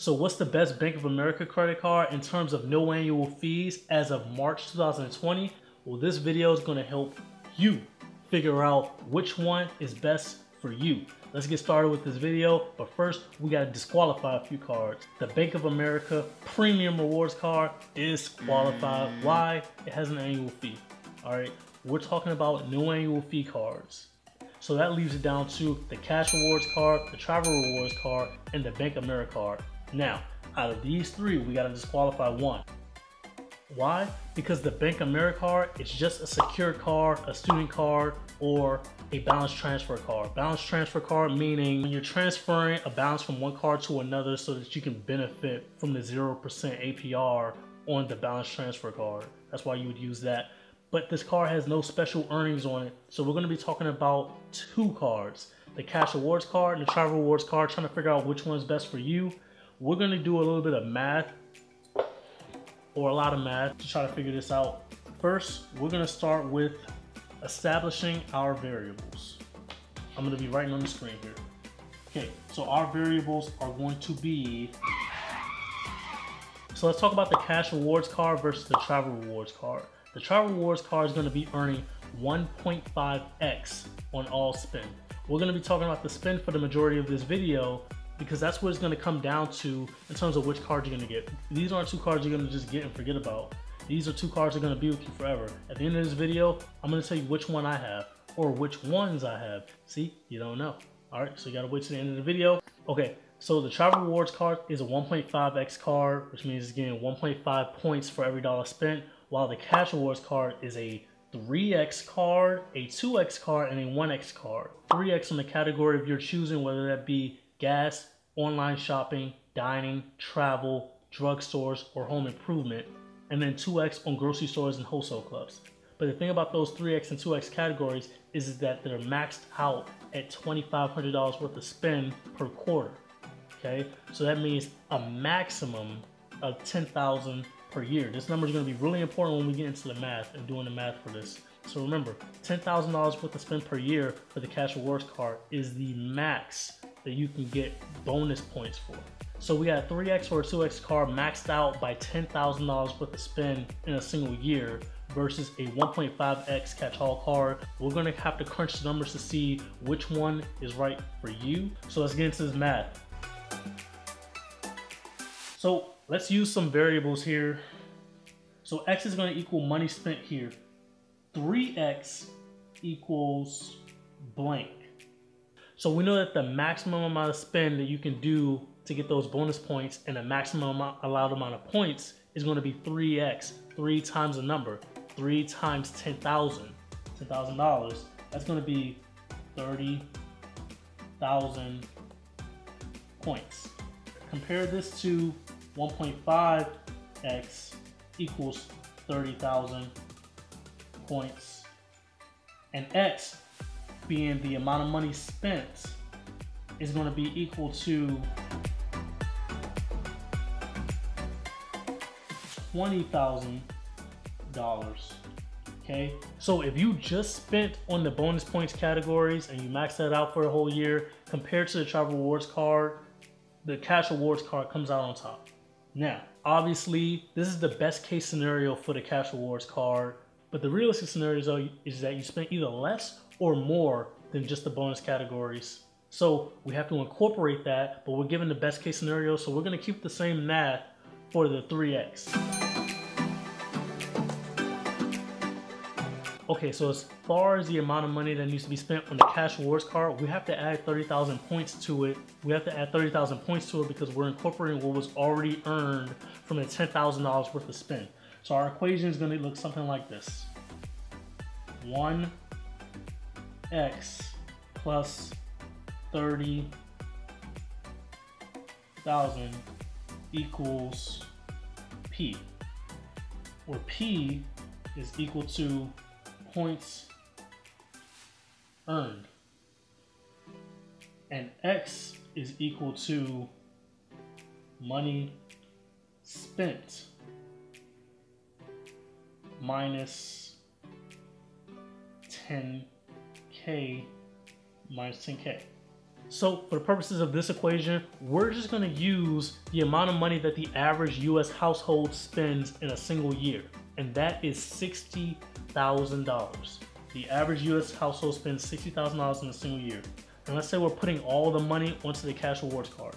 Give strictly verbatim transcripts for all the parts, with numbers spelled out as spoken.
So what's the best Bank of America credit card in terms of no annual fees as of March two thousand twenty? Well, this video is going to help you figure out which one is best for you. Let's get started with this video, but first we got to disqualify a few cards. The Bank of America Premium Rewards card is disqualified. Why? It has an annual fee. All right, we're talking about no annual fee cards. So that leaves it down to the Cash Rewards card, the Travel Rewards card, and the BankAmericard. Now, out of these three, we got to disqualify one. Why? Because the BankAmericard is just a secured card, a student card, or a balance transfer card. Balance transfer card meaning when you're transferring a balance from one card to another so that you can benefit from the zero percent A P R on the balance transfer card. That's why you would use that. But this card has no special earnings on it. So we're gonna be talking about two cards, the Cash Rewards card and the Travel Rewards card, trying to figure out which one's best for you. We're gonna do a little bit of math, or a lot of math, to try to figure this out. First, we're gonna start with establishing our variables. I'm gonna be writing on the screen here. Okay, so our variables are going to be, so let's talk about the Cash Rewards card versus the Travel Rewards card. The Travel Rewards card is gonna be earning one point five X on all spend. We're gonna be talking about the spend for the majority of this video, because that's what it's gonna come down to in terms of which card you're gonna get. These aren't two cards you're gonna just get and forget about. These are two cards that are gonna be with you forever. At the end of this video, I'm gonna tell you which one I have, or which ones I have. See, you don't know. All right, so you gotta wait to the end of the video. Okay, so the Travel Rewards card is a one point five X card, which means it's getting one point five points for every dollar spent, while the Cash Rewards card is a three X card, a two X card, and a one X card. three X on the category of your choosing, whether that be gas, online shopping, dining, travel, drugstores, or home improvement, and then two X on grocery stores and wholesale clubs. But the thing about those three X and two X categories is that they're maxed out at twenty-five hundred dollars worth of spend per quarter, okay? So that means a maximum of ten thousand dollars per year. This number is gonna be really important when we get into the math and doing the math for this. So remember, ten thousand dollars worth of spend per year for the Cash Rewards card is the max that you can get bonus points for. So we got a three X or a two X card maxed out by ten thousand dollars worth of spend in a single year versus a one point five X catch-all card. We're gonna have to crunch the numbers to see which one is right for you. So let's get into this math. So let's use some variables here. So X is gonna equal money spent here. three X equals blank. So we know that the maximum amount of spend that you can do to get those bonus points and the maximum amount, allowed amount of points is going to be three X, three times the number, three times ten thousand, ten thousand dollars. That's going to be thirty thousand points. Compare this to one point five X equals thirty thousand points, and X being the amount of money spent is going to be equal to twenty thousand dollars, okay? So if you just spent on the bonus points categories and you max that out for a whole year, compared to the Travel Rewards card, the Cash Rewards card comes out on top. Now, obviously, this is the best case scenario for the Cash Rewards card, but the realistic scenario is that you spent either less or more than just the bonus categories. So we have to incorporate that, but we're given the best case scenario, so we're gonna keep the same math for the three X. Okay, so as far as the amount of money that needs to be spent on the Cash Rewards card, we have to add thirty thousand points to it. We have to add thirty thousand points to it because we're incorporating what was already earned from the ten thousand dollars worth of spend. So our equation is gonna look something like this. one X plus thirty thousand equals P, where P is equal to points earned, and X is equal to money spent minus ten K minus ten K. So for the purposes of this equation, we're just gonna use the amount of money that the average U S household spends in a single year, and that is sixty thousand dollars. The average U S household spends sixty thousand dollars in a single year. And let's say we're putting all the money onto the cash rewards card.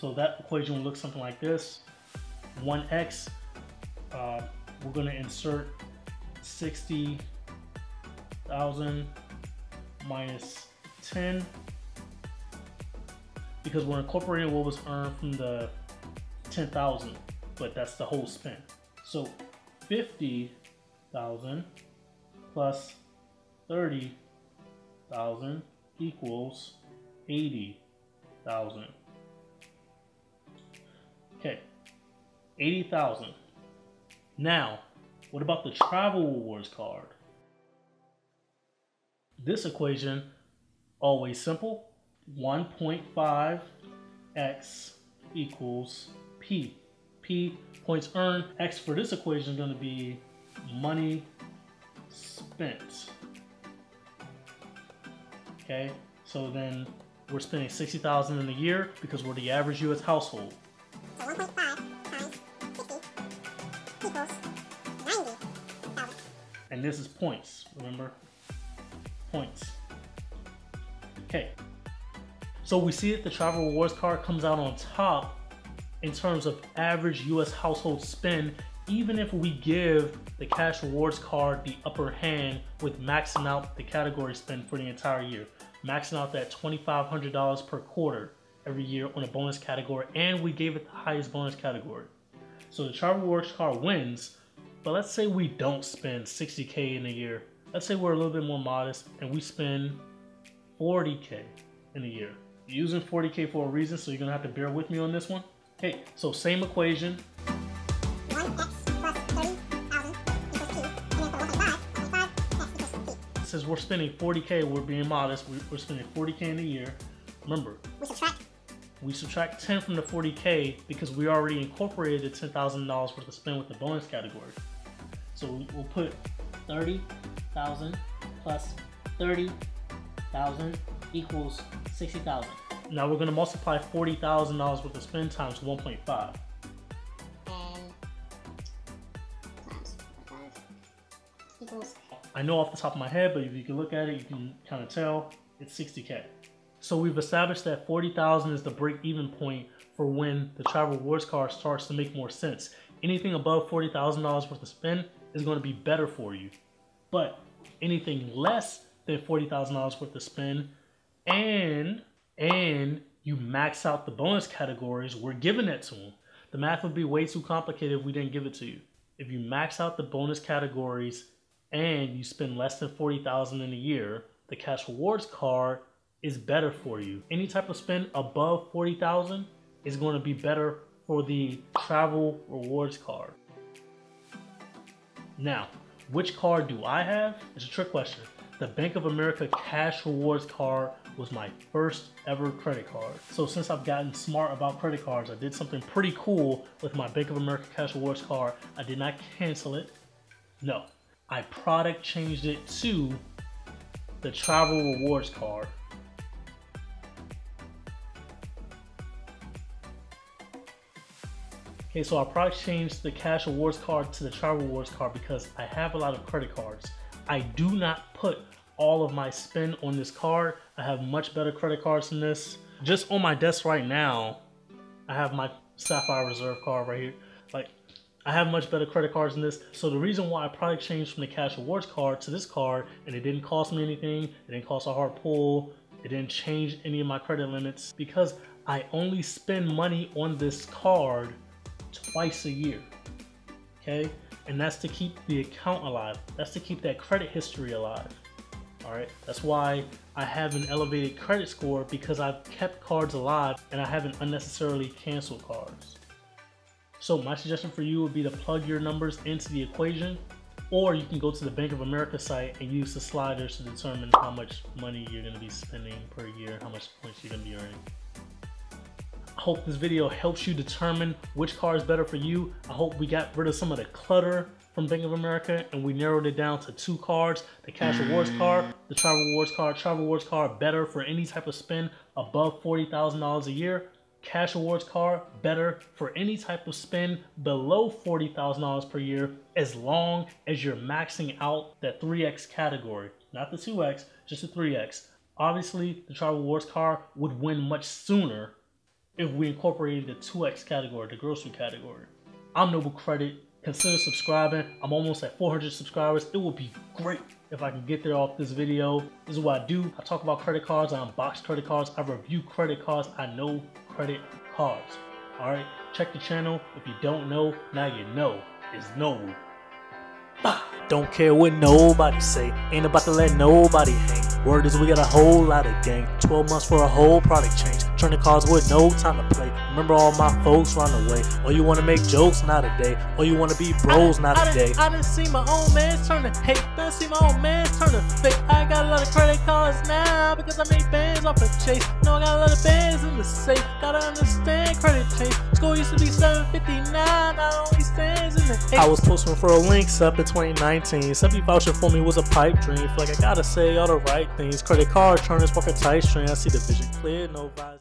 So that equation will look something like this. one x, uh, we're gonna insert sixty thousand minus ten, because we're incorporating what was earned from the ten thousand, but that's the whole spend. So fifty thousand plus thirty thousand equals eighty thousand. Okay, eighty thousand. Now, what about the travel rewards card? This equation, always simple, one point five x equals P. P, points earned. X for this equation is going to be money spent. Okay, so then we're spending sixty thousand in a year because we're the average U S household. So one point five times fifty equals ninety thousand. And this is points, remember? Points. Okay. So we see that the travel rewards card comes out on top in terms of average U S household spend, even if we give the cash rewards card the upper hand with maxing out the category spend for the entire year, maxing out that twenty-five hundred dollars per quarter every year on a bonus category, and we gave it the highest bonus category. So the travel rewards card wins, but let's say we don't spend sixty K in a year. Let's say we're a little bit more modest and we spend forty K in a year. You're using forty K for a reason, so you're gonna have to bear with me on this one. Okay, so same equation. one x plus thirty thousand equals P, and then for one point five, one point five x equals P. Since we're spending forty K, we're being modest, we're spending forty K in a year. Remember, we subtract. we subtract ten from the forty K because we already incorporated the ten thousand dollars worth of spend with the bonus category. So we'll put thirty thousand plus thirty thousand equals sixty thousand. Now we're going to multiply forty thousand dollars worth of spend times one point five. I know off the top of my head, but if you can look at it, you can kind of tell it's sixty K. So we've established that forty thousand is the break-even point for when the travel rewards card starts to make more sense. Anything above forty thousand dollars worth of spend is going to be better for you. But anything less than forty thousand dollars worth of spend, and and you max out the bonus categories, we're giving it to them. The math would be way too complicated if we didn't give it to you. If you max out the bonus categories and you spend less than forty thousand dollars in a year, the cash rewards card is better for you. Any type of spend above forty thousand dollars is going to be better for the travel rewards card. Now, which card do I have? It's a trick question. The Bank of America cash rewards card was my first ever credit card. So since I've gotten smart about credit cards, I did something pretty cool with my Bank of America cash rewards card. I did not cancel it. No, I product changed it to the travel rewards card. Okay, so I product changed the cash rewards card to the travel rewards card because I have a lot of credit cards. I do not put all of my spend on this card. I have much better credit cards than this. Just on my desk right now, I have my Sapphire Reserve card right here. Like, I have much better credit cards than this. So the reason why I product changed from the cash rewards card to this card, and it didn't cost me anything, it didn't cost a hard pull, it didn't change any of my credit limits, because I only spend money on this card twice a year, okay? And that's to keep the account alive. That's to keep that credit history alive, all right? That's why I have an elevated credit score, because I've kept cards alive and I haven't unnecessarily canceled cards. So my suggestion for you would be to plug your numbers into the equation, or you can go to the Bank of America site and use the sliders to determine how much money you're gonna be spending per year, how much points you're gonna be earning. I hope this video helps you determine which card is better for you. I hope we got rid of some of the clutter from Bank of America, and we narrowed it down to two cards, the Cash Rewards card, the Travel Rewards card. Travel Rewards card, better for any type of spend above forty thousand dollars a year. Cash Rewards card, better for any type of spend below forty thousand dollars per year, as long as you're maxing out that three X category. Not the two X, just the three X. Obviously, the Travel Rewards card would win much sooner if we incorporated the two X category, the grocery category. I'm Noble Credit. Consider subscribing. I'm almost at four hundred subscribers. It would be great if I can get there off this video. This is what I do. I talk about credit cards. I unbox credit cards. I review credit cards. I know credit cards. All right. Check the channel. If you don't know, now you know. It's Noble. Bye. Don't care what nobody say. Ain't about to let nobody hang. Word is we got a whole lot of gang. twelve months for a whole product change. Turn the cards with no time to play. Remember all my folks run away. Or you wanna make jokes, not a day. Or you wanna be bros, I, not I a day. I done seen my own man turn to hate. Done seen my own man turn to fake. I got a lot of credit cards now because I made bands off of Chase. No, I got a lot of bands in the safe. Gotta understand credit chase. Score used to be seven fifty-nine. I only stands in the eight. I was posting for a links up in twenty nineteen. Seventy voucher for me was a pipe dream. Feel like I gotta say all the right things. Credit card turners walk a tight string. I see the vision clear, no visor.